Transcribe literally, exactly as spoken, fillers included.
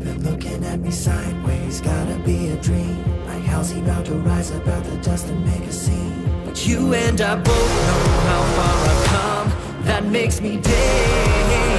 They've been looking at me sideways. Gotta be a dream. Like how's he about to rise up out the dust and make a scene? But you and I both know how far I've come. That makes me dazed.